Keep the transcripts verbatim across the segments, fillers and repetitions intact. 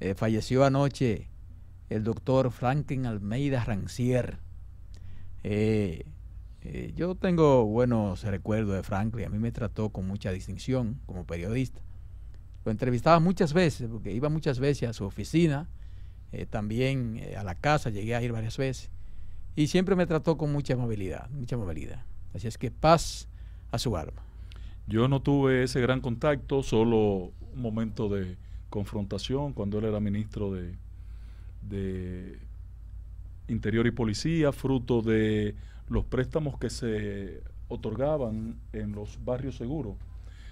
Eh, falleció anoche el doctor Franklin Almeida Rancier. Eh, eh, yo tengo buenos recuerdos de Franklin. A mí me trató con mucha distinción como periodista. Lo entrevistaba muchas veces, porque iba muchas veces a su oficina, eh, también eh, a la casa, llegué a ir varias veces. Y siempre me trató con mucha amabilidad, mucha amabilidad. Así es que paz a su alma. Yo no tuve ese gran contacto, solo un momento de confrontación cuando él era ministro de, de Interior y Policía, fruto de los préstamos que se otorgaban en los barrios seguros.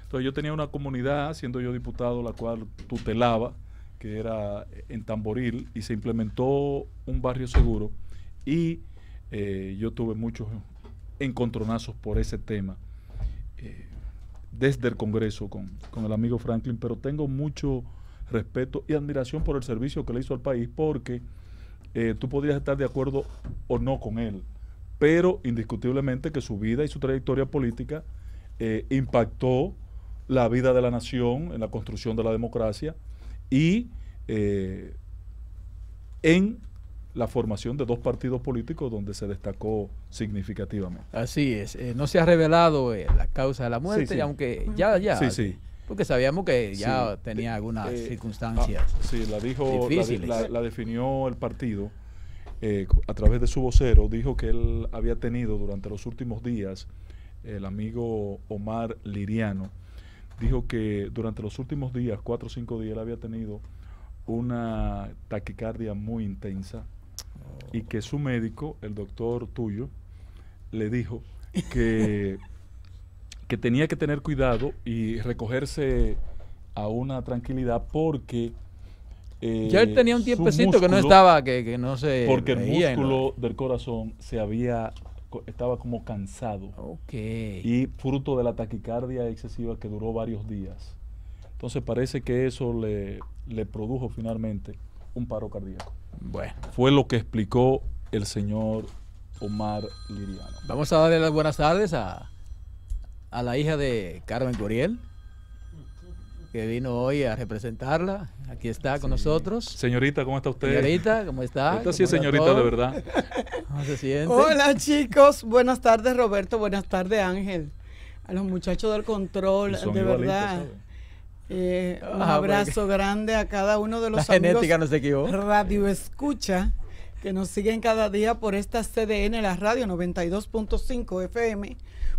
Entonces yo tenía una comunidad, siendo yo diputado, la cual tutelaba, que era en Tamboril, y se implementó un barrio seguro, y eh, yo tuve muchos encontronazos por ese tema, eh, desde el Congreso con, con el amigo Franklin, pero tengo mucho respeto y admiración por el servicio que le hizo al país, porque eh, tú podrías estar de acuerdo o no con él, pero indiscutiblemente que su vida y su trayectoria política eh, impactó la vida de la nación en la construcción de la democracia y eh, en la formación de dos partidos políticos donde se destacó significativamente. Así es, eh, no se ha revelado eh, la causa de la muerte, sí, sí. aunque ya, ya, sí, sí. porque sabíamos que ya sí. tenía algunas eh, circunstancias ah, Sí, la dijo, difíciles. La, la, la definió el partido eh, a través de su vocero, dijo que él había tenido durante los últimos días, el amigo Omar Liriano, dijo que durante los últimos días, cuatro o cinco días, él había tenido una taquicardia muy intensa, y que su médico, el doctor Tuyo, le dijo que, que tenía que tener cuidado y recogerse a una tranquilidad porque... Eh, ya él tenía un tiempecito músculo, que no estaba, que, que no se... Porque el músculo no. del corazón se había, estaba como cansado. Okay. Y fruto de la taquicardia excesiva que duró varios días. Entonces parece que eso le, le produjo finalmente un paro cardíaco. Bueno, fue lo que explicó el señor Omar Liriano. Vamos a darle las buenas tardes a, a la hija de Carmen Coriel, que vino hoy a representarla. Aquí está con sí. nosotros. Señorita, ¿cómo está usted? Señorita, ¿cómo está? Esta sí es señorita todo? de verdad. ¿Cómo se siente? Hola chicos, buenas tardes Roberto, buenas tardes Ángel. A los muchachos del control, de igualitos, verdad. ¿Sabe? Eh, un ah, abrazo porque... grande a cada uno de los La amigos genética no se equivoca. Radio Escucha, que nos siguen cada día por esta C D N, la radio noventa y dos punto cinco F M.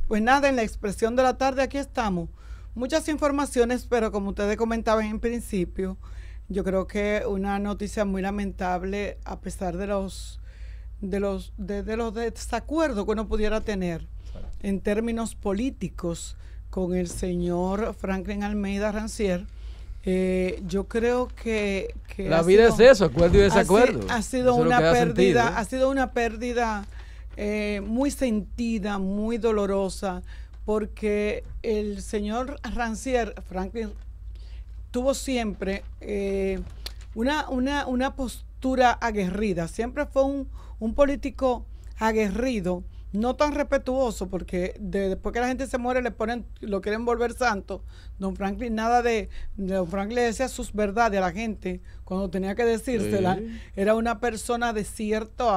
Pues nada, en la expresión de la tarde aquí estamos. Muchas informaciones, pero como ustedes comentaban en principio, yo creo que una noticia muy lamentable a pesar de los de los, de, de los desacuerdos que uno pudiera tener en términos políticos con el señor Franklin Almeida Rancier, eh, yo creo que... que la vida sido, es eso, acuerdo y desacuerdo. Ha, ha, sido, una pérdida, sentido, ¿eh? ha sido una pérdida eh, muy sentida, muy dolorosa, porque el señor Rancier, Franklin, tuvo siempre eh, una, una, una postura aguerrida, siempre fue un, un político aguerrido, no tan respetuoso, porque de, después que la gente se muere le ponen, lo quieren volver santo. Don Franklin, nada de, de Don Franklin le decía sus verdades a la gente cuando tenía que decírsela. Sí. Era una persona de cierto,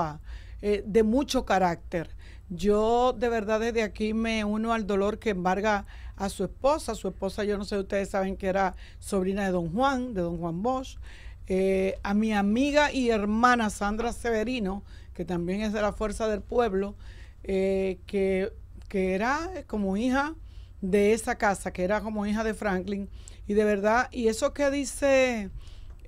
eh, de mucho carácter. Yo de verdad desde aquí me uno al dolor que embarga a su esposa. Su esposa, yo no sé, ustedes saben que era sobrina de Don Juan, de Don Juan Bosch. Eh, a mi amiga y hermana Sandra Severino, que también es de la Fuerza del Pueblo, Eh, que, que era como hija de esa casa, que era como hija de Franklin, y de verdad, y eso que dice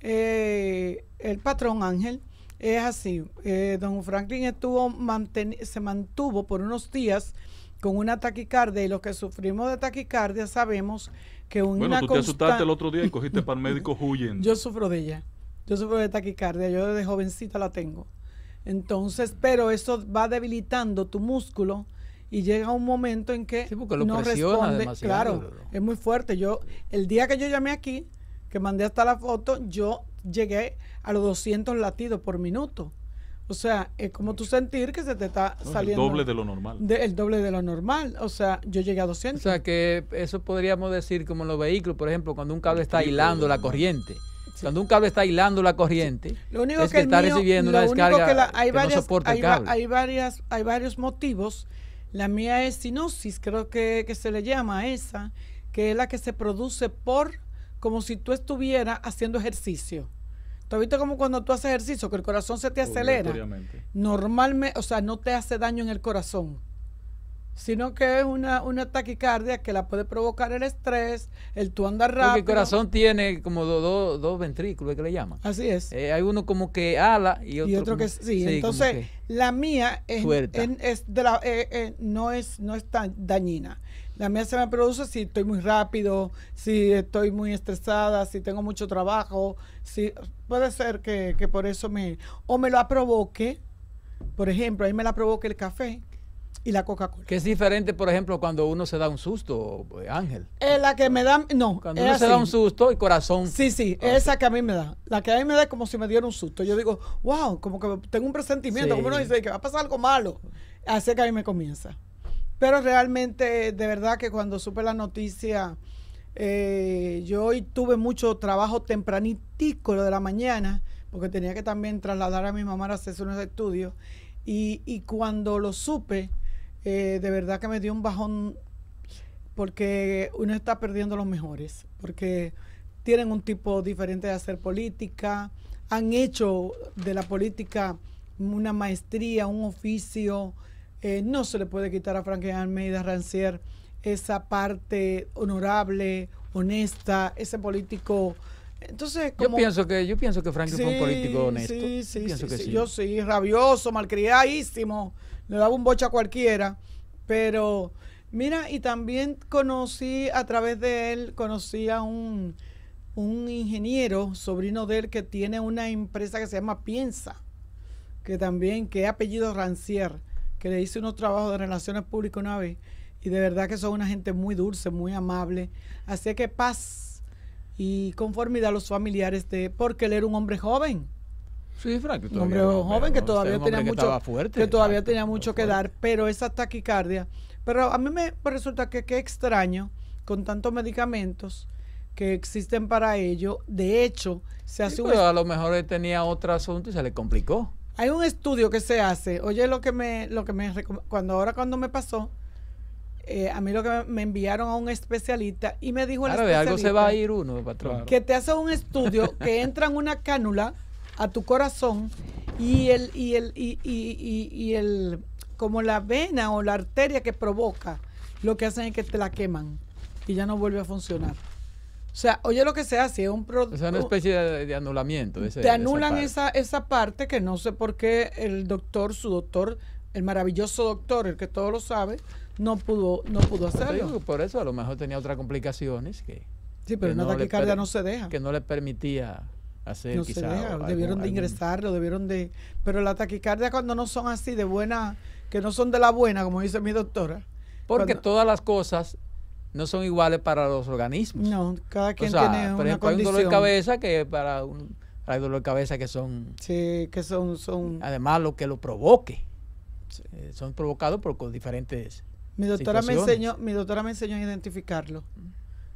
eh, el patrón Ángel, es así, eh, don Franklin estuvo manten, se mantuvo por unos días con una taquicardia, y los que sufrimos de taquicardia sabemos que una Bueno, tú te asustaste el otro día y cogiste para el médico huyendo. Yo sufro de ella, yo sufro de taquicardia, yo desde jovencita la tengo. Entonces, pero eso va debilitando tu músculo y llega un momento en que sí, no responde. Demasiado. Claro, es muy fuerte. Yo, el día que yo llamé aquí, que mandé hasta la foto, yo llegué a los doscientos latidos por minuto. O sea, es como tú sentir que se te está no, saliendo. El doble de lo normal. De, el doble de lo normal. O sea, yo llegué a doscientos. O sea, que eso podríamos decir como en los vehículos, por ejemplo, cuando un cable está hilando la corriente. Sí. Cuando un cable está hilando la corriente, sí. Lo único es que, que está mío, recibiendo una descarga que, la, hay que varias, no soporta hay, el cable. Hay, varias, hay varios motivos. La mía es sinosis, creo que, que se le llama a esa, que es la que se produce por, como si tú estuvieras haciendo ejercicio. ¿Tú has visto como cuando tú haces ejercicio, que el corazón se te acelera? Normalmente, o sea, no te hace daño en el corazón, sino que es una, una taquicardia que la puede provocar el estrés, el tú andar rápido. Porque el corazón tiene como dos do, do ventrículos, que le llaman. Así es. Eh, hay uno como que ala y otro, y otro que como, sí. sí. Entonces, que la mía es, en, es de la, eh, eh, no es no es tan dañina. La mía se me produce si estoy muy rápido, si estoy muy estresada, si tengo mucho trabajo. Si, puede ser que, que por eso me... O me la provoque, por ejemplo, ahí me la provoque el café y la Coca-Cola. Que es diferente, por ejemplo, cuando uno se da un susto, Ángel. Es la que me da, no. Cuando uno así. se da un susto, el corazón. Sí, sí, oh, esa sí. que a mí me da. La que a mí me da es como si me diera un susto. Yo digo, wow, como que tengo un presentimiento, sí. como uno dice que va a pasar algo malo. Así que a mí me comienza. Pero realmente, de verdad que cuando supe la noticia, eh, yo hoy tuve mucho trabajo tempranitico, lo de la mañana, porque tenía que también trasladar a mi mamá a hacerse unos estudios. Y, y cuando lo supe, Eh, de verdad que me dio un bajón, porque uno está perdiendo los mejores, porque tienen un tipo diferente de hacer política, han hecho de la política una maestría, un oficio. Eh, no se le puede quitar a Franklin Almeida Rancier esa parte honorable, honesta, ese político. Entonces, como, yo pienso que yo pienso que Franklin sí, fue un político honesto. Sí, sí, yo sí, que sí. sí. Yo sí, rabioso, malcriadísimo, le daba un boche a cualquiera, pero mira, y también conocí a través de él, conocí a un, un ingeniero, sobrino de él, que tiene una empresa que se llama Piensa, que también, que es apellido Rancier, que le hice unos trabajos de relaciones públicas una vez, y de verdad que son una gente muy dulce, muy amable, así que paz y conformidad a los familiares de, porque él era un hombre joven. Sí, Frank, un hombre no, joven que todavía tenía que mucho fuerte, que todavía exacto, tenía mucho que fuerte. dar, pero esa taquicardia. Pero a mí me resulta que qué extraño, con tantos medicamentos que existen para ello. De hecho, se hace sí, un pero a lo mejor él tenía otro asunto y se le complicó. Hay un estudio que se hace. Oye, lo que me lo que me cuando ahora cuando me pasó Eh, a mí lo que me enviaron a un especialista y me dijo el claro, especialista, de algo se va a ir uno, patrón. Que te hace un estudio que entra en una cánula a tu corazón y el y el y, y, y, y el como la vena o la arteria que provoca, lo que hacen es que te la queman y ya no vuelve a funcionar. O sea, oye lo que se hace, es un producto. O sea, una especie de, de anulamiento. De ese, te anulan de esa, parte. esa esa parte que no sé por qué el doctor, su doctor, el maravilloso doctor, el que todo lo sabe, no pudo no pudo hacerlo. Por eso a lo mejor tenía otras complicaciones que sí, pero una taquicardia no se deja, que no le permitía hacer, no quizás se deja. Algún, debieron de ingresarlo, debieron de pero la taquicardia cuando no son así de buena, que no son de la buena, como dice mi doctora, porque cuando, todas las cosas no son iguales para los organismos. No, cada quien o sea, tiene por ejemplo, una condición. Hay un dolor de cabeza que para un hay dolor de cabeza que son sí, que son son además lo que lo provoque. Sí. Eh, son provocados por diferentes. Mi doctora, me enseñó, mi doctora me enseñó a identificarlo.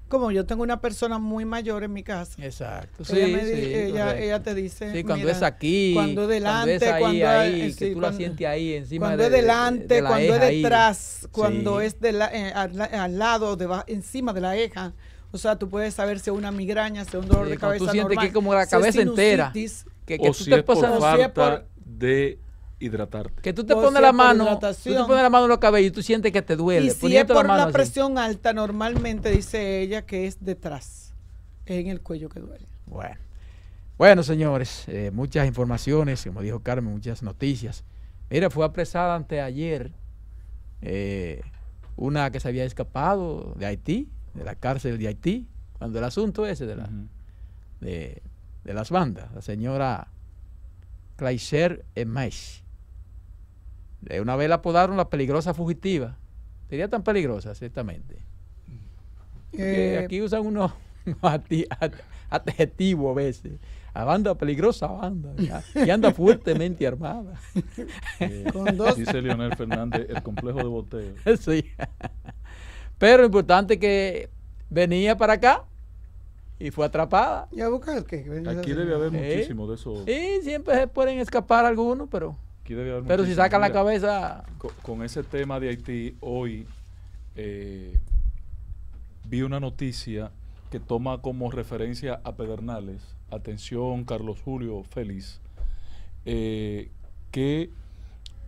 Como yo tengo una persona muy mayor en mi casa. Exacto. Ella, sí, me, sí, ella, ella te dice. Sí, cuando mira, es aquí. Cuando es delante. Cuando es ahí, cuando ahí eh, que sí, tú cuando, la sientes ahí encima. Cuando de, es delante, de, de cuando es detrás, ahí. cuando sí. es de la, eh, al, al lado, de, encima de la eja. O sea, tú puedes saber si es una migraña, si es un dolor sí, de cabeza. Tú sientes normal, que como la cabeza si entera. Que, que o tú si te es pasas, por falta si es por, de... hidratarte. Que tú te pones la mano, tú te pones la mano en los cabellos y tú sientes que te duele. Y si es por la presión alta, normalmente dice ella que es detrás, es en el cuello que duele. Bueno, bueno señores, eh, muchas informaciones, como dijo Carmen, muchas noticias. Mira, fue apresada anteayer eh, una que se había escapado de Haití, de la cárcel de Haití, cuando el asunto ese de, la, uh-huh. de, de las bandas, la señora Kleiser Emmeche. De una vez la apodaron la peligrosa fugitiva. Sería tan peligrosa, ciertamente. Eh, aquí usan unos, unos adjetivos a veces. A banda peligrosa, banda. ¿Verdad? Y anda fuertemente armada. Eh, Con dos. Dice Leonel Fernández, el complejo de boteo. Sí. Pero lo importante es que venía para acá y fue atrapada. ¿Y a buscar qué? Aquí debe haber ¿Eh? muchísimo de eso. Sí, siempre se pueden escapar algunos, pero aquí debe haber pero si sacan la cabeza... Con, con ese tema de Haití, hoy eh, vi una noticia que toma como referencia a Pedernales, atención Carlos Julio Félix, eh, que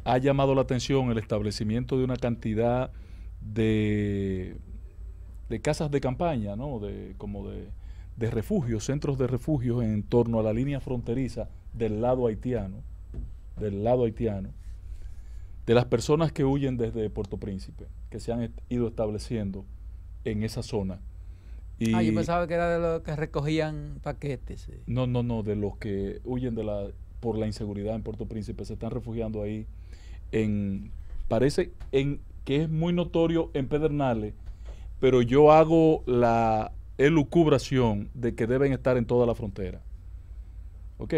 ha llamado la atención el establecimiento de una cantidad de, de casas de campaña, ¿no? de, como de, de refugios, centros de refugios en torno a la línea fronteriza del lado haitiano, del lado haitiano, de las personas que huyen desde Puerto Príncipe, que se han ido estableciendo en esa zona. Y ah, yo pensaba que era de los que recogían paquetes. Eh. No, no, no, de los que huyen de la por la inseguridad en Puerto Príncipe, se están refugiando ahí. En, parece en, que es muy notorio en Pedernales, pero yo hago la elucubración de que deben estar en toda la frontera. ¿Ok?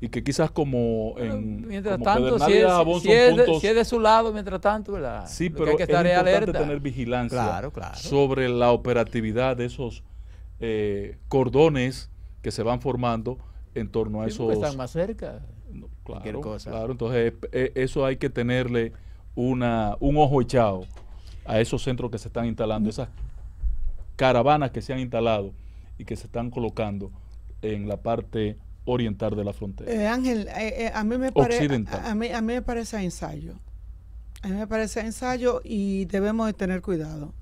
Y que quizás como en mientras como tanto si es, Abón, si, es de, puntos, si es de su lado mientras tanto ¿verdad? Sí, pero hay que estar es importante alerta. Tener vigilancia claro, claro. sobre la operatividad de esos eh, cordones que se van formando en torno sí, a esos están más cerca no, claro, cosa. claro entonces eh, eso hay que tenerle una un ojo echado a esos centros que se están instalando, esas caravanas que se han instalado y que se están colocando en la parte oriental de la frontera. Eh, Ángel, eh, eh, a, mí me pare, a, a, mí, a mí me parece ensayo. A mí me parece ensayo y debemos de tener cuidado.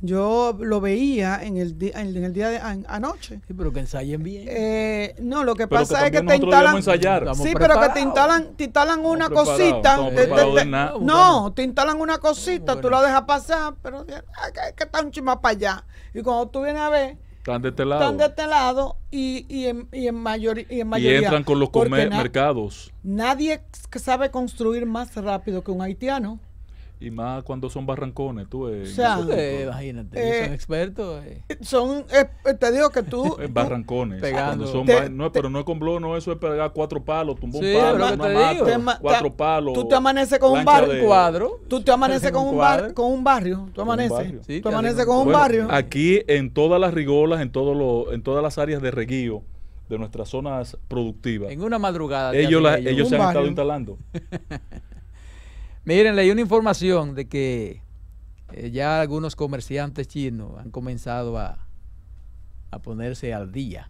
Yo lo veía en el, di, en el día de an, anoche. Sí, pero que ensayen bien. Eh, no, lo que pero pasa que es que te instalan... Sí, preparados. pero que te instalan, te instalan una estamos cosita. Te, te, te, no, no, te instalan una cosita, bueno. tú la dejas pasar, pero es que está un chima para allá. Y cuando tú vienes a ver... Están de este lado. Están de este lado y, y, en, y, en, mayor, y en mayoría. Y entran con los comer, na mercados. Nadie sabe construir más rápido que un haitiano. Y más cuando son barrancones, tú. Eh, o sea, eh, imagínate, eh, son expertos. Eh. Son, eh, te digo que tú. barrancones. Pegando. Son te, bar no, te, pero no es con blow, no, eso es pegar cuatro palos, tumbar sí, un palo, una mata, mata, cuatro palos. Tú te amaneces con un barrio. De, cuadro. Tú te amaneces con un, un bar con un barrio. Tú amaneces. Sí, tú amaneces con un bueno, barrio. Aquí, en todas las rigolas, en, todo lo, en todas las áreas de reguío de nuestras zonas productivas. En una madrugada. Ellos, la, ellos. ellos se han barrio. estado instalando. Miren, leí una información de que eh, ya algunos comerciantes chinos han comenzado a, a ponerse al día.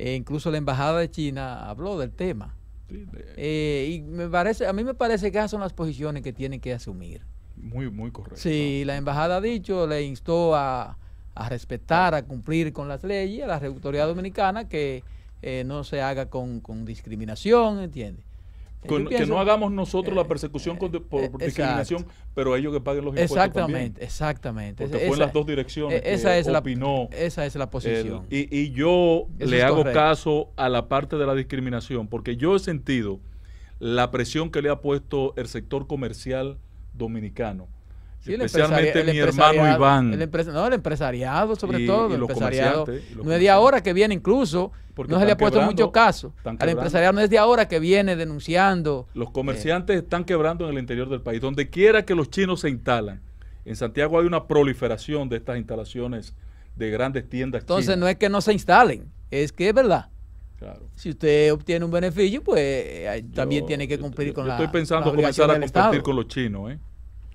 Eh, incluso la embajada de China habló del tema. Eh, y me parece, a mí me parece que esas son las posiciones que tienen que asumir. Muy, muy correcto. Sí, la embajada ha dicho, le instó a, a respetar, a cumplir con las leyes, a la autoridad dominicana que eh, no se haga con, con discriminación, ¿entiendes? Con, pienso, que no hagamos nosotros eh, la persecución eh, con de, por, por discriminación, pero ellos que paguen los impuestos exactamente, también. Exactamente. Porque esa, fue en las dos direcciones esa que es opinó. La, esa es la posición. El, y, y yo Eso le hago correcto. caso a la parte de la discriminación, porque yo he sentido la presión que le ha puesto el sector comercial dominicano. Sí, especialmente mi hermano Iván. El empresa, no, el empresariado sobre y, todo. Y el empresariado no es de ahora que viene incluso, porque no se le ha puesto mucho caso. Al empresariado no es de ahora que viene denunciando. Los comerciantes eh. están quebrando en el interior del país. Donde quiera que los chinos se instalan. En Santiago hay una proliferación de estas instalaciones de grandes tiendas Entonces chinas. No es que no se instalen, es que es verdad. Claro. Si usted obtiene un beneficio, pues yo, también tiene que cumplir yo, con yo la Estoy pensando comenzar a competir Estado. con los chinos, ¿eh?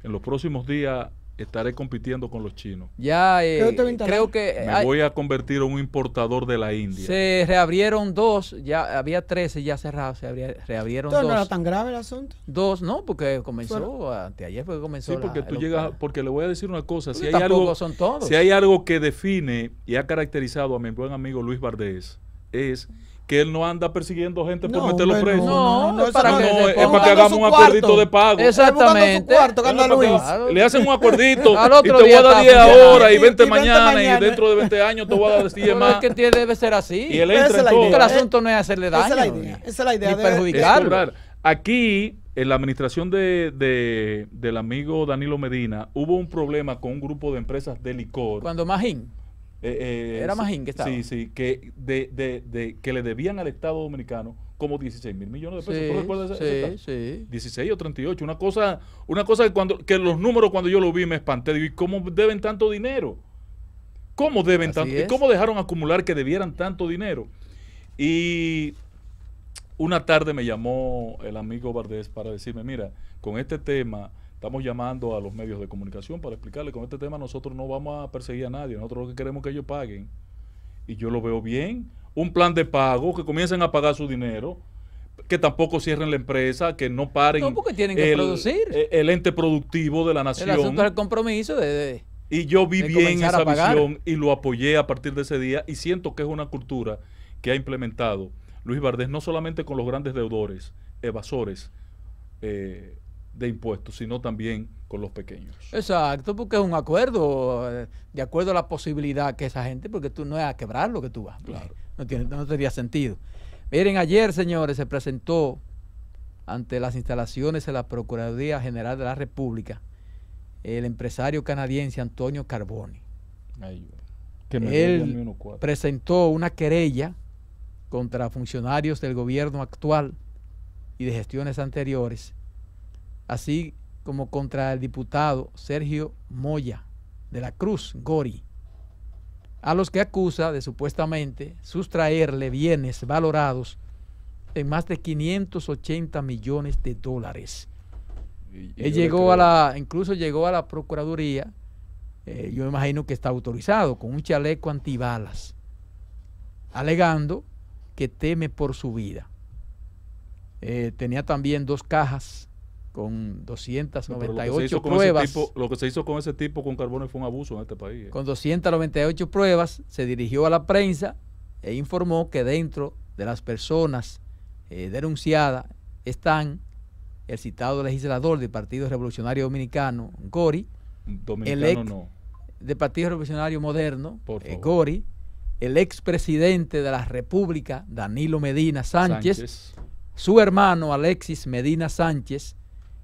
En los próximos días estaré compitiendo con los chinos. Ya, eh, creo que... Me hay, voy a convertir en un importador de la India. Se reabrieron dos, ya había trece ya cerrados, se abría, reabrieron Entonces, dos. ¿No era tan grave el asunto? Dos, no, porque comenzó, anteayer fue que comenzó. Sí, porque la, tú llegas, porque le voy a decir una cosa, si hay, algo, son todos. si hay algo que define y ha caracterizado a mi buen amigo Luis Bardés, es... que él no anda persiguiendo gente no, por meterlo bueno, preso. No, no, no, para no que es, es para que hagamos un acuerdito de pago. Exactamente. Cuarto, no, Luis. Claro. Le hacen un acuerdito y te voy a dar diez ahora y, y veinte mañana, mañana y dentro de veinte años te voy a dar diez más. Es que tiene, debe ser así. Y él entra en todo. El asunto no es hacerle daño. Esa es la idea. Esa es la idea ni de perjudicarlo. Aquí, en la administración de, de, del amigo Danilo Medina, hubo un problema con un grupo de empresas de licor. Cuando Magín. Eh, eh, Era Magín que estaba. Sí, sí, que, de, de, de, que le debían al Estado Dominicano como dieciséis mil millones de pesos. Sí, ¿Por de ese, sí, sí. dieciséis o treinta y ocho. Una cosa, una cosa que, cuando, que los números cuando yo lo vi me espanté. Digo, ¿y cómo deben tanto dinero? ¿Cómo deben tanto? ¿Y cómo dejaron acumular que debieran tanto dinero? Y una tarde me llamó el amigo Valdez para decirme, mira, con este tema estamos llamando a los medios de comunicación para explicarle, con este tema nosotros no vamos a perseguir a nadie, nosotros lo que queremos es que ellos paguen. Y yo lo veo bien, un plan de pago, que comiencen a pagar su dinero, que tampoco cierren la empresa, que no paren. No, porque tienen que el, producir. El, el ente productivo de la nación. El asunto es el compromiso de... de... Y yo vi bien esa visión y lo apoyé a partir de ese día, y siento que es una cultura que ha implementado Luis Bardés, no solamente con los grandes deudores, evasores eh, de impuestos, sino también con los pequeños. Exacto, porque es un acuerdo, de acuerdo a la posibilidad que esa gente, porque tú no es a quebrar lo que tú vas. Claro. No tiene, no tendría sentido. Miren, ayer, señores, se presentó ante las instalaciones de la Procuraduría General de la República el empresario canadiense Antonio Carboni. Ay, que me Él presentó una querella contra funcionarios del gobierno actual y de gestiones anteriores, así como contra el diputado Sergio Moya de la Cruz Gori, a los que acusa de supuestamente sustraerle bienes valorados en más de quinientos ochenta millones de dólares. Y, y Él llegó a la, incluso llegó a la Procuraduría, eh, yo me imagino que está autorizado, con un chaleco antibalas, alegando que teme por su vida. Eh, tenía también dos cajas con doscientas noventa y ocho no, pruebas. Con tipo, lo que se hizo con ese tipo, con Carboni, fue un abuso en este país. Eh. Con doscientas noventa y ocho pruebas, se dirigió a la prensa e informó que dentro de las personas eh, denunciadas están el citado legislador del Partido Revolucionario Dominicano, Gori, Dominicano el ex, no. del Partido Revolucionario Moderno, eh, Gori, el expresidente de la República, Danilo Medina Sánchez, Sánchez, su hermano Alexis Medina Sánchez,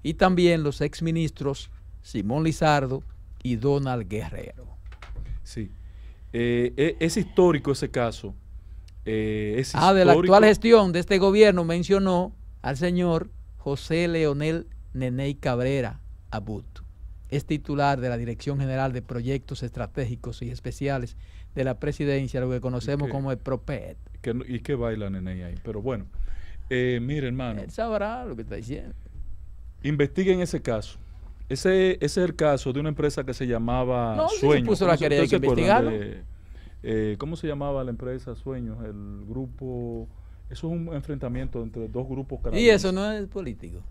y también los exministros Simón Lizardo y Donald Guerrero. Sí, eh, es histórico ese caso. Eh, es ah, histórico. De la actual gestión de este gobierno mencionó al señor José Leonel Nenei Cabrera Abut, es titular de la Dirección General de Proyectos Estratégicos y Especiales de la Presidencia, lo que conocemos que, como el PROPET. Que, ¿Y qué baila Nenei ahí? Pero bueno, eh, mire, hermano. Él sabrá lo que está diciendo. Investiguen ese caso. Ese, ese es el caso de una empresa que se llamaba no, Sueños. Puso la querella, que investigarlo. De, eh, ¿Cómo se llamaba la empresa Sueños? El grupo... Eso es un enfrentamiento entre dos grupos canadienses. Y eso no es político.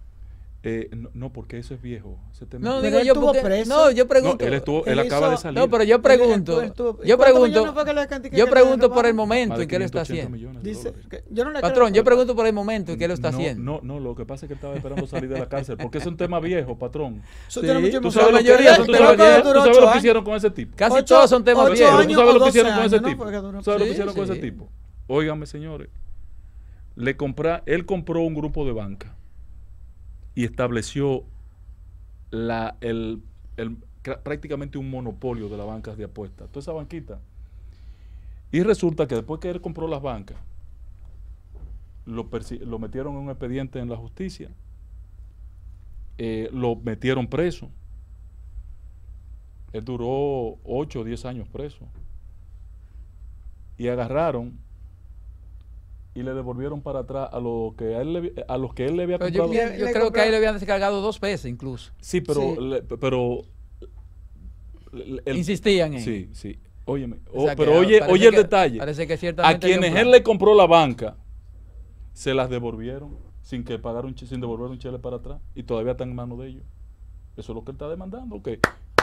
Eh, no, no, porque eso es viejo. Ese tema. No, digo, yo porque, preso. No, yo pregunto. No, él estuvo, él, él acaba hizo, de salir. No, pero yo pregunto. Él estuvo, él estuvo, yo pregunto, no yo pregunto por el momento en que él está haciendo. Dice, que yo no patrón, yo pregunto por el momento en que él está no, haciendo. No, no, lo que pasa es que él estaba esperando salir de la cárcel, porque es un tema viejo, patrón. Sí, tú sabes la mayoría, tú sabes lo que hicieron con ese tipo. Casi todos son temas viejos. Tú sabes lo que hicieron con ese tipo. Tú sabes lo que hicieron con ese tipo. Óigame, señores. Le compra, él compró un grupo de banca y estableció la, el, el, prácticamente un monopolio de las bancas de apuestas, toda esa banquita. Y resulta que después que él compró las bancas, lo, lo metieron en un expediente en la justicia, eh, lo metieron preso. Él duró ocho o diez años preso. Y agarraron... y le devolvieron para atrás a, lo que a, él le, a los que él le había pero comprado. Yo, yo, yo creo comprado. que ahí le habían descargado dos veces incluso. Sí, pero... Sí. Le, pero le, el, insistían en... Sí, sí. Óyeme. O sea, oh, pero oye, oye el que, detalle. Parece que ciertamente... A quienes él le compró la banca, se las devolvieron sin que pagaron, sin devolver un chele para atrás, y todavía están en manos de ellos. Eso es lo que él está demandando. Ok.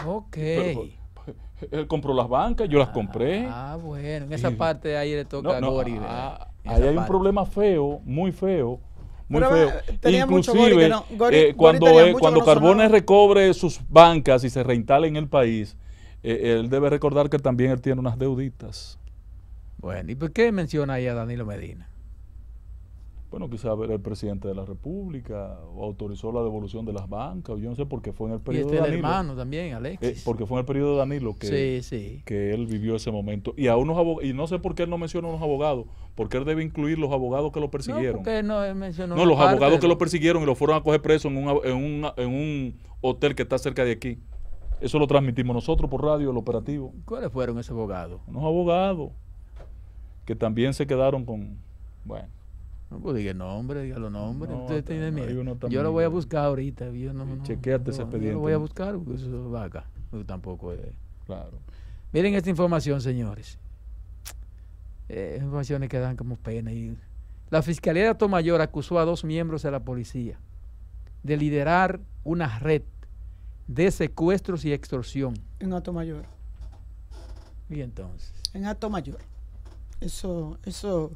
Ok. Pero, él compró las bancas, yo las compré. Ah, bueno, en esa y, parte de ahí le toca no, no, a Gori. Ah, ahí hay parte. un problema feo, muy feo, muy Pero, feo. Inclusive, no, Gori, eh, cuando, eh, cuando no Carbones recobre sus bancas y se reinstale en el país, eh, él debe recordar que también él tiene unas deuditas. Bueno, ¿y por qué menciona ahí a Danilo Medina? Bueno, quizá el presidente de la República autorizó la devolución de las bancas, yo no sé por qué fue en el periodo de Danilo. Y este hermano también, Alexis. Eh, porque fue en el periodo de Danilo que, sí, sí. que él vivió ese momento. Y a unos abog y no sé por qué él no menciona a unos abogados, porque él debe incluir los abogados que lo persiguieron. No, porque él no mencionó No, los abogados de... que lo persiguieron y lo fueron a coger preso en un, en, un, en un hotel que está cerca de aquí. Eso lo transmitimos nosotros por radio, el operativo. ¿Cuáles fueron esos abogados? Unos abogados que también se quedaron con... Bueno. No, pues diga el nombre, diga los nombres. No, Ustedes tienen miedo. No, yo lo voy a buscar ahorita. Yo no, no, chequeate no, ese expediente. Yo lo voy a buscar porque eso es vaca. Yo tampoco es... Claro. Miren esta información, señores. Eh, informaciones que dan como pena. Y la Fiscalía de Atomayor acusó a dos miembros de la policía de liderar una red de secuestros y extorsión. En Atomayor. ¿Y entonces? En Atomayor. Eso, eso,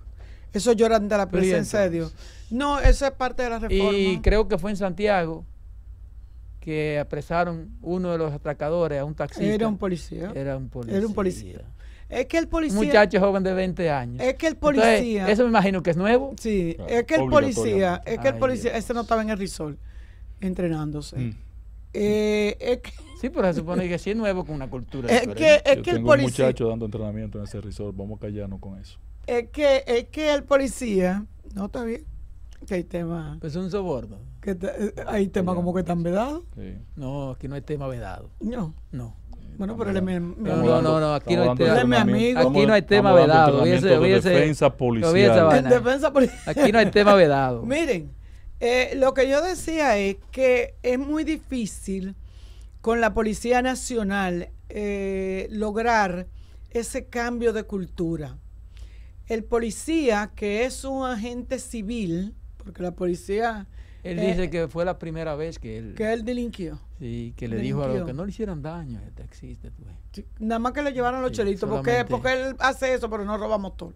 eso llora ante la presencia de Dios. No, eso es parte de la reforma. Y creo que fue en Santiago que apresaron uno de los atracadores, a un taxista. Era un policía. Era un policía. Era un policía. Es que el policía... Un muchacho joven de veinte años. Es que el policía... Entonces, eso me imagino que es nuevo. Sí, claro, es que el policía, es que el policía, Dios. Este no estaba en el resort entrenándose. Mm. Eh, es que, sí, pero se supone que sí es nuevo con una cultura. Es que, es Yo que tengo el policía... un muchacho dando entrenamiento en ese resort, vamos a callarnos con eso. Es que, es que el policía... No, está bien. Que hay tema... Pues es un soborno. Que ta, hay temas como que están vedados. Sí. No, aquí no hay tema vedado. No. No. Bueno, pero él es mi amigo. No, no, no, aquí no hay tema. Aquí no hay tema vedado. Defensa policial. Defensa policial. Aquí no hay tema vedado. Miren, eh, lo que yo decía es que es muy difícil con la Policía Nacional eh, lograr ese cambio de cultura. El policía, que es un agente civil, porque la policía... Él eh, dice que fue la primera vez que él... Que él delinquió. Sí, que le delinquió. Dijo a los que no le hicieran daño al taxista. Sí, nada más que le llevaron los sí, chelitos, porque, porque él hace eso, pero no roba motor.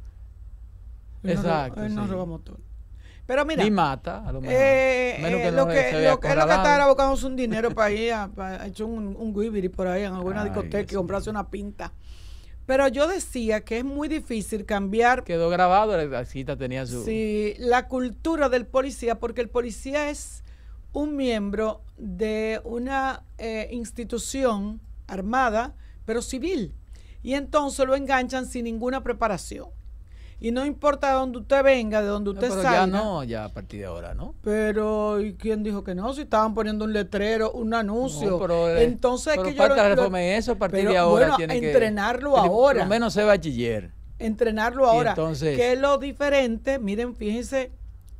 Él Exacto. No, él sí. no roba motor. Pero mira... Ni mata, a lo mejor. Eh, menos que eh, no lo que, lo que él lo que estaba buscando un dinero para ir a, para echar un, un guibiri por ahí en alguna Ay, discoteca y comprarse una pinta. Pero yo decía que es muy difícil cambiar... Quedó grabado, la cita tenía su... Sí, la cultura del policía, porque el policía es un miembro de una eh, institución armada, pero civil. Y entonces lo enganchan sin ninguna preparación. Y no importa de dónde usted venga, de dónde usted no, pero salga. Pero ya no, ya a partir de ahora, ¿no? Pero, ¿y quién dijo que no? Si estaban poniendo un letrero, un anuncio. No, pero, entonces pero es que yo lo, lo, eso a partir pero, de ahora. Bueno, tiene entrenarlo que, ahora. Por lo menos sea bachiller. Entrenarlo ahora. Entonces, que es lo diferente. Miren, fíjense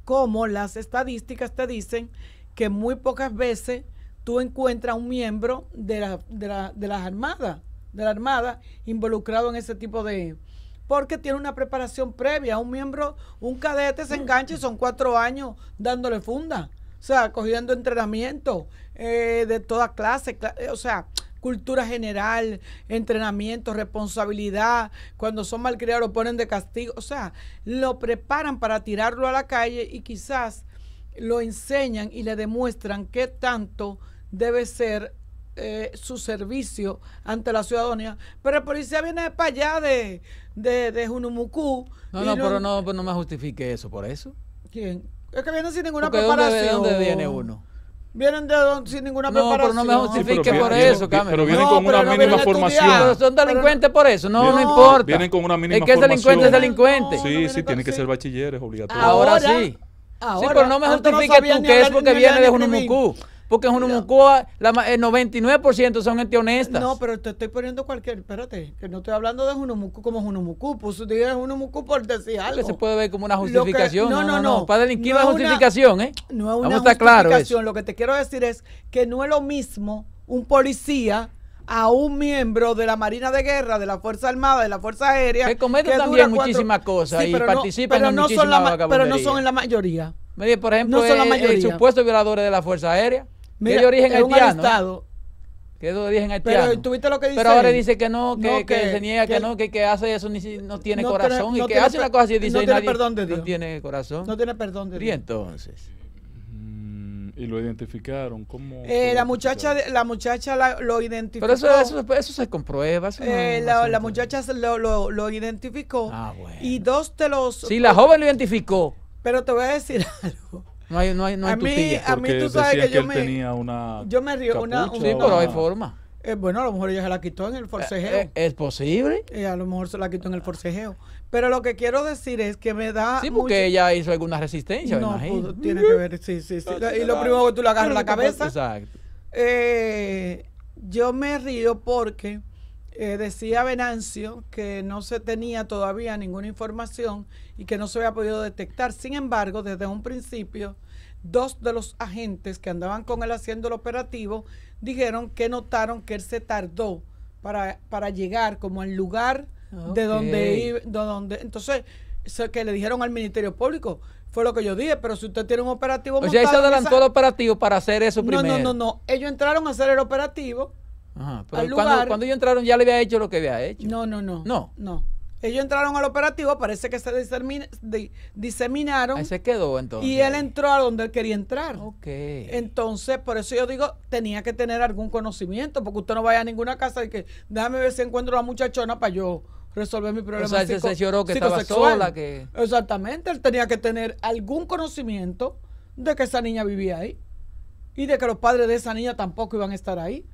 cómo las estadísticas te dicen que muy pocas veces tú encuentras un miembro de, la, de, la, de las armadas, de la armada, involucrado en ese tipo de... Porque tiene una preparación previa. Un miembro, un cadete se engancha y son cuatro años dándole funda. O sea, cogiendo entrenamiento eh, de toda clase. O sea, cultura general, entrenamiento, responsabilidad. Cuando son malcriados lo ponen de castigo. O sea, lo preparan para tirarlo a la calle y quizás lo enseñan y le demuestran qué tanto debe ser Eh, su servicio ante la ciudadanía, pero el policía viene para allá de, de, de Junumucú. No, no, lo... pero no, pero no me justifique eso, por eso. ¿Quién? Es que vienen sin ninguna Porque preparación. ¿De dónde, dónde viene uno? Vienen de don, sin ninguna no, preparación. No, pero no me justifique sí, pero por viene, eso, Carmen. Pero vienen no, con pero una no mínima formación. Pero son delincuentes por eso, no, no, no importa. Vienen con una mínima formación. Es que es delincuente, es delincuente. No, no, sí, no, sí, no, tienen sí. que ser bachilleres, obligatorio. Ahora, Ahora sí. Ahora, sí, pero no me justifique no tú que es porque viene de Junumucú. Porque en Junumucúa el noventa y nueve por ciento son gente honesta. No, pero te estoy poniendo cualquier... Espérate, que no estoy hablando de Junumucú como Junumucú. Pues tú dices Junumucú por decir algo. Que se puede ver como una justificación. Que, no, no, no, no, no. Para delinquir no es justificación, una, ¿eh? No es una Vamos justificación. Claro eso. Lo que te quiero decir es que no es lo mismo un policía a un miembro de la Marina de Guerra, de la Fuerza Armada, de la Fuerza Aérea... Que cometen también cuatro... muchísimas cosas sí, y participan no, en no muchísimas vagabunderías. Pero no son en la mayoría. Mire, por ejemplo, no son la mayoría. El, el supuesto violadores de la Fuerza Aérea. Mira, que es de origen haitiano. Que es de origen haitiano. Pero tuviste lo que dice. Pero ahora dice que no, que, no, que, que se niega, que, que no, que, que hace eso ni, no tiene no corazón. Tiene, y no que tiene, hace una cosa así dice. No tiene nadie, perdón de Dios. No tiene corazón. No tiene perdón de Dios. Y entonces. Mm, y lo identificaron. ¿Cómo? Eh, la muchacha, la muchacha la, lo identificó. Pero eso, eso, eso se comprueba. Eso eh, no, la, la muchacha lo, lo, lo identificó. Ah, bueno. Y dos de los. Sí, la joven lo identificó. Pero te voy a decir algo. No hay, no hay, no hay a mí, tutilla. A mí tú sabes que, que yo me... tenía una yo me río. Una, un, sí, pero una, hay forma. Eh, bueno, a lo mejor ella se la quitó en el forcejeo. Eh, eh, ¿Es posible? Eh, a lo mejor se la quitó en el forcejeo. Pero lo que quiero decir es que me da... Sí, porque mucho... ella hizo alguna resistencia, no, me imagino. Pues, tiene que ver, sí, sí, sí. Y lo primero que tú le agarras la cabeza. Exacto. Eh... Yo me río porque eh, decía Benancio que no se tenía todavía ninguna información y que no se había podido detectar. Sin embargo, desde un principio, dos de los agentes que andaban con él haciendo el operativo dijeron que notaron que él se tardó para, para llegar como al lugar okay. de donde iba. De donde, entonces, eso que le dijeron al Ministerio Público. Fue lo que yo dije, pero si usted tiene un operativo montado... O sea, ahí se adelantó el operativo para hacer eso primero. No, no, no, no. Ellos entraron a hacer el operativo. Ajá, pero al lugar. Cuando, cuando ellos entraron ya le había hecho lo que había hecho. No, no, no. No. No. Ellos entraron al operativo, parece que se disemina, de, diseminaron. Ahí se quedó entonces. Y él entró a donde él quería entrar. Ok. Entonces, por eso yo digo, tenía que tener algún conocimiento, porque usted no vaya a ninguna casa y que déjame ver si encuentro a la muchachona para yo... resolver mi problema. O sea, él se cercioró que estaba sola. Que... Exactamente, él tenía que tener algún conocimiento de que esa niña vivía ahí y de que los padres de esa niña tampoco iban a estar ahí.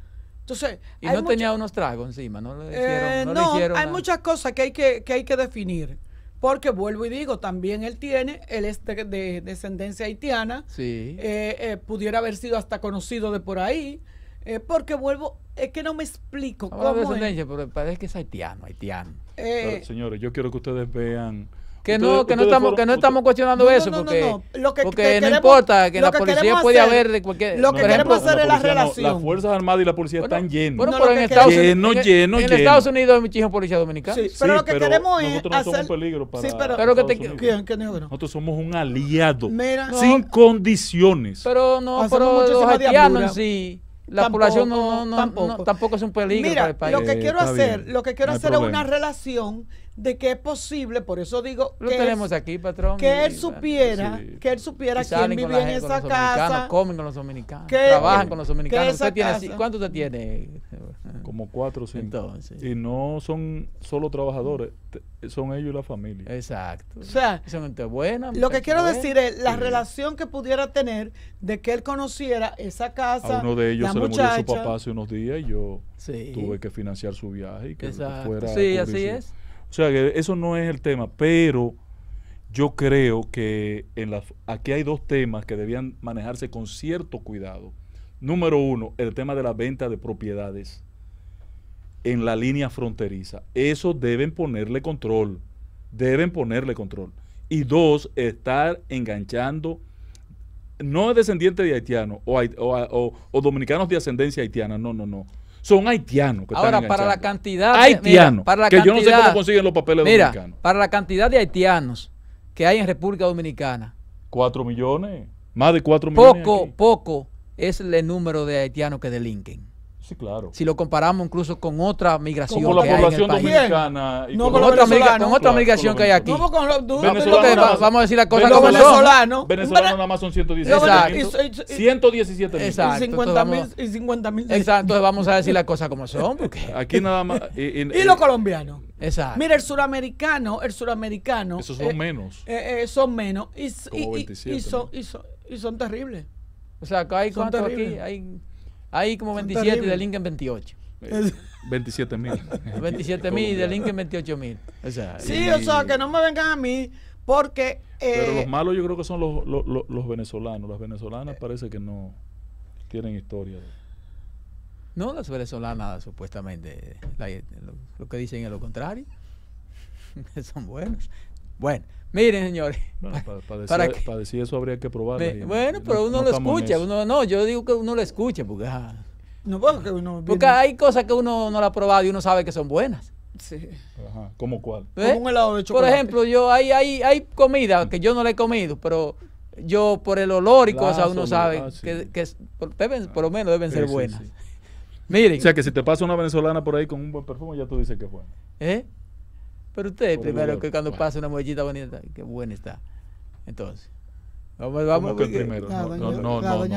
Entonces, y no mucha... tenía unos tragos encima, no le hicieron, eh, no, no le hicieron hay nada. Muchas cosas que hay que, que hay que definir, porque vuelvo y digo, también él tiene, él es de, de descendencia haitiana, sí. eh, eh, pudiera haber sido hasta conocido de por ahí. Eh, porque vuelvo, es que no me explico cómo descendencia, pero parece que es haitiano, haitiano. Eh, pero, señores, yo quiero que ustedes vean que ustedes, no, que no estamos, fueron, que no estamos cuestionando usted, eso, no, porque no, no. Lo que porque que queremos, no importa que la policía puede hacer, haber de cualquier. Lo que no, queremos ejemplo, hacer es la relación. No, las fuerzas armadas y la policía bueno, están llenos. Bueno, no, pero en Estados, lleno, en, lleno, en, lleno. en Estados Unidos hay muchísimos policías dominicanos. Sí, sí, pero lo que pero queremos es nosotros no hacer, somos un peligro para. Sí, pero, pero que te, ¿quién, qué negro? Nosotros somos un aliado Mira, sin no, condiciones. Pero no, pero los haitianos sí. La tampoco, población no, no, no, tampoco. no tampoco es un peligro Mira, para el país. Lo que quiero eh, hacer, bien. lo que quiero no hacer es una relación de que es posible, por eso digo lo que tenemos él, aquí, patrón. Que él y, supiera, sí. que él supiera quién vivía en esa casa, comen con los dominicanos, que, trabajan que, con los dominicanos. Usted tiene, ¿cuánto usted tiene? Como cuatro o cinco. Entonces, y no son solo trabajadores, son ellos y la familia. Exacto. O sea, son gente buena, lo que quiero buena, decir es la sí. relación que pudiera tener de que él conociera esa casa. A uno de ellos la se muchacha. le murió su papá hace unos días y yo sí. tuve que financiar su viaje y que Exacto. fuera. Sí, así su... es. O sea, que eso no es el tema, pero yo creo que en la, aquí hay dos temas que debían manejarse con cierto cuidado. Número uno, el tema de la venta de propiedades en la línea fronteriza. Eso deben ponerle control, deben ponerle control. Y dos, estar enganchando, no descendientes de haitianos o, o, o, o dominicanos de ascendencia haitiana, no, no, no. Son haitianos que Ahora, están para la cantidad de, haitianos, mira, para la que cantidad, yo no sé cómo consiguen los papeles mira, dominicanos. Para la cantidad de haitianos que hay en República Dominicana. Cuatro millones, más de cuatro millones. Poco, aquí. poco es el número de haitianos que delinquen. Sí, claro. Si lo comparamos incluso con otra migración con que la hay población en el país. Dominicana y no con, con, con, otra migra con otra claro, migración con que hay aquí. No, con los, no, que va, vamos a decir las cosas como venezolanos, son. Venezolanos venezolano nada más son ciento diecisiete mil. Exacto. cincuenta mil. Exacto, entonces vamos a decir las cosas como son. Porque aquí nada más. Y, y, y los colombianos. Exacto. Mira, el suramericano, el suramericano. Esos son eh, menos. Eh, eh, son menos. Y, y, veintisiete, y, son, ¿no? y, son, y son terribles. O sea, hay cuántos aquí. Hay... Hay como veintisiete y delinquen veintiocho. veintisiete mil. veintisiete mil y delinquen veintiocho mil. O sea, sí, y, o sea, que no me vengan a mí porque... Eh, pero los malos yo creo que son los, los, los, los venezolanos. Las venezolanas eh, parece que no tienen historia. De... No, las venezolanas supuestamente, la, lo, lo que dicen es lo contrario. Son buenos. Bueno, miren, señores. No, para, para, decir, para, que, para decir eso habría que probarlo. Me, bueno, pero no, uno no lo escucha. Uno, no, yo digo que uno lo escucha porque, ah, no, porque, uno porque hay cosas que uno no la ha probado y uno sabe que son buenas. Sí. Ajá. ¿Cómo cuál? ¿Eh? Como un helado de chocolate. Por ejemplo, yo hay, hay, hay comida que yo no la he comido, pero yo por el olor y claro, cosas uno sabe ah, sí. que, que por, deben, por lo menos deben sí, ser buenas. Sí, sí. Miren. O sea que si te pasa una venezolana por ahí con un buen perfume, ya tú dices que es bueno. ¿Eh? Pero usted, primero, que cuando bueno. pasa una mollita bonita, qué buena está. Entonces, vamos, vamos. Que primero? No, no, no, no, no,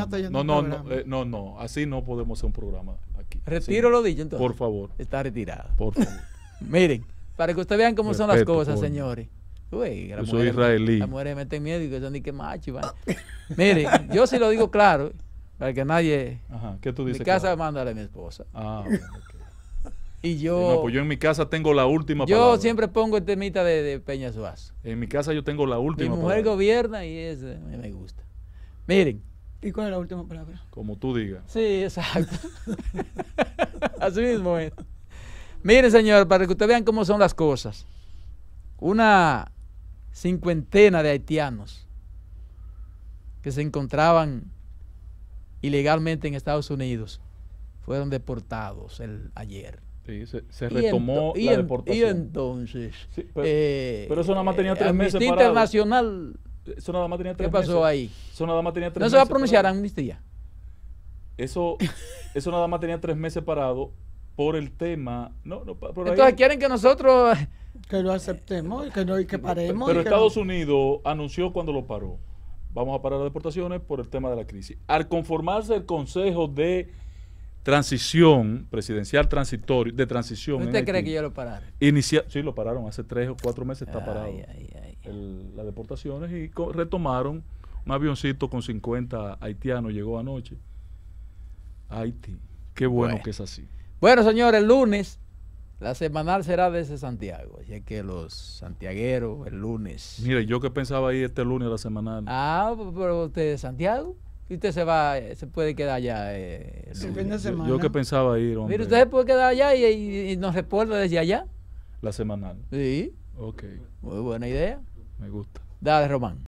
no, no, eh, no, no, así no podemos hacer un programa aquí. Retiro así, lo dicho, entonces. Por favor. Está retirado. Por favor. Miren, para que ustedes vean cómo Respeto, son las cosas, por... señores. Uy, yo mujer, soy israelí. Las mujeres me meten miedo y que son ni que macho. Vale. Miren, yo sí lo digo claro, para que nadie... Ajá, ¿qué tú dices? Mi casa claro? mándale a mi esposa. Ah, bueno, ok. Y yo, no, pues yo en mi casa tengo la última yo palabra. Yo siempre pongo el temita de, de Peña Suazo. En mi casa yo tengo la última palabra. Mi mujer palabra. gobierna y es, me gusta. Miren, ¿Y cuál es la última palabra? Como tú digas. Sí, exacto. Así mismo es. Miren, señor, para que ustedes vean cómo son las cosas. Una cincuentena de haitianos que se encontraban ilegalmente en Estados Unidos fueron deportados el, ayer. Sí, se, se retomó y ento, la y en, deportación. Y entonces... Sí, pero, eh, pero eso nada más tenía tres eh, meses parado. Internacional... Eso nada más tenía tres ¿Qué pasó meses? ahí? Eso nada más tenía tres ¿No meses se va a pronunciar parado. amnistía? Eso, eso nada más tenía tres meses parado por el tema... No, no, por Entonces ahí... quieren que nosotros... Que lo aceptemos y que, no, y que paremos. Pero, pero Estados no... Unidos anunció cuando lo paró. Vamos a parar las deportaciones por el tema de la crisis. Al conformarse el Consejo de Transición, Presidencial Transitorio, de Transición... ¿Usted en cree Haití, que ya lo pararon? Inicia... Sí, lo pararon. Hace tres o cuatro meses está ay, parado. Ay, ay. El, las deportaciones y retomaron un avioncito con cincuenta haitianos, llegó anoche a Haití. Qué bueno, bueno que es así. Bueno, señores, el lunes la semanal será desde Santiago, así que los santiagueros el lunes. Mire, yo que pensaba ir este lunes a la semanal. Ah, pero usted es de Santiago y usted se va, se puede quedar allá eh, el sí, fin de semana. Yo, yo que pensaba ir, hombre. Mire, usted se puede quedar allá y, y, y nos reporta desde allá. La semanal. Sí. Ok. Muy buena idea. Me gusta. Dale, Román.